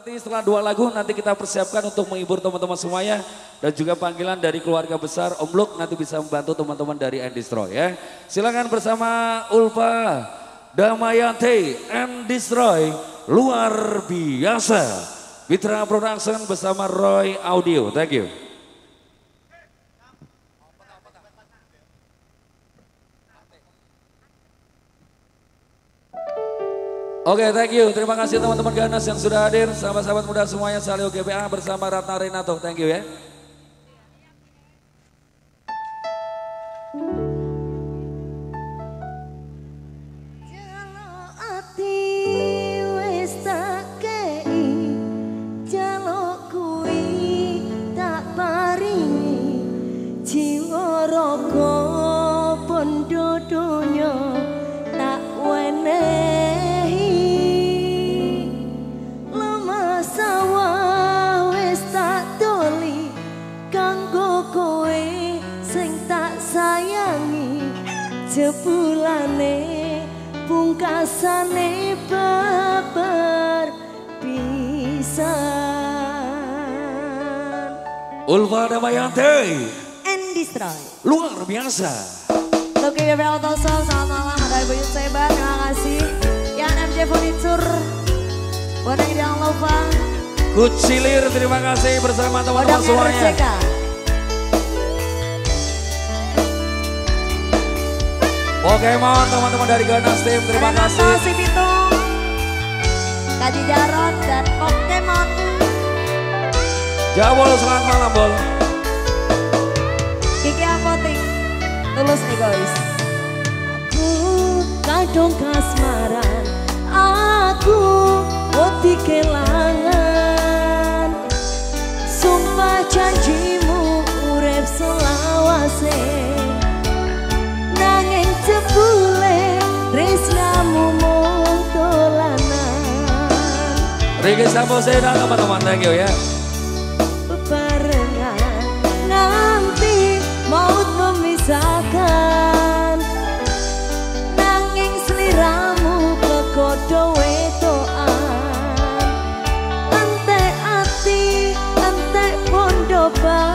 nanti setelah dua lagu nanti kita persiapkan untuk menghibur teman-teman semuanya. Dan juga panggilan dari keluarga besar Om Luk nanti bisa membantu teman-teman dari N'Distroy ya. Silakan bersama Ulfa Damayanti, N'Distroy luar biasa. Mitra Production bersama Roy Audio. Thank you. Oke, thank you. Terima kasih teman-teman Ganas yang sudah hadir. Sahabat-sahabat muda semuanya, Salio GBA bersama Ratna Renato. Thank you ya. Jebulane pungkasane beperpisahan. Ulfa Damayanti, N'Distroy luar biasa. Untuk GBA Auto Shop, selamat malam. Ada Ibu Yuseba, terima kasih. Yang MJ Furniture, Bonang Idang Lovang, Kucilir, terima kasih bersama teman-teman semuanya. Pokemon, teman-teman dari Ganas Team, terima kasih. Renato, si Pitung, Kaji Jarod, dan Pokemon. Jawol, selamat malam, Bol. Kiki Apoting, tulus egois. Aku kadung kasmaran, aku roti kelangan. Sumpah janjimu, urep selawase. Boleh resnamu mongtolanan Rege Sambo Seda teman-teman, thank you ya. Barengan nanti maut memisahkan, nanging seliramu kekodo wetoan. Entek hati, entek pondo berpisah.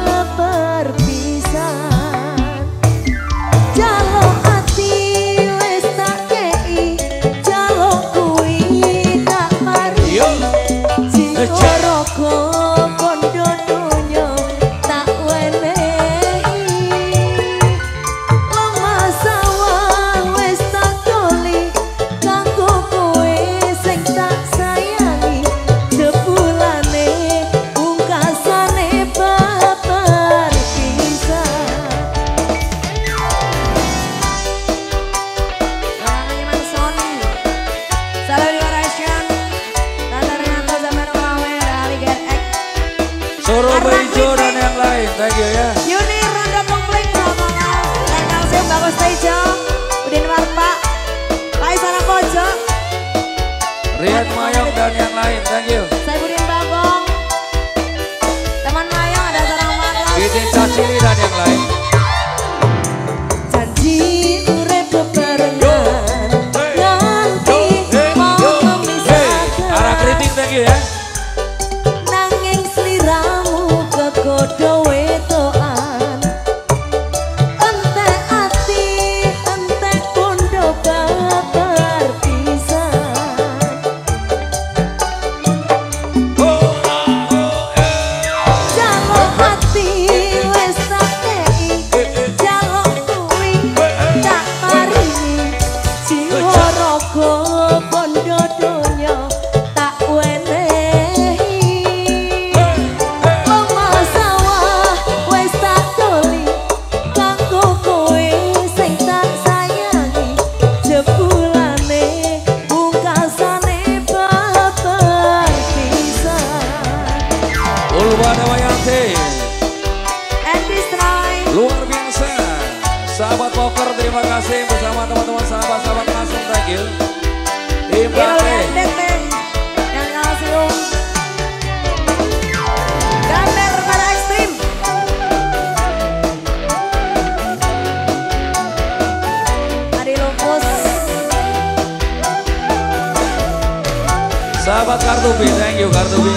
buat kartu B. Thank you kartu B.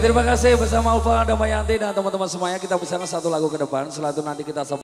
Terima kasih bersama Ulfa Damayanti dan teman-teman semuanya, kita bersama satu lagu ke depan, setelah itu nanti kita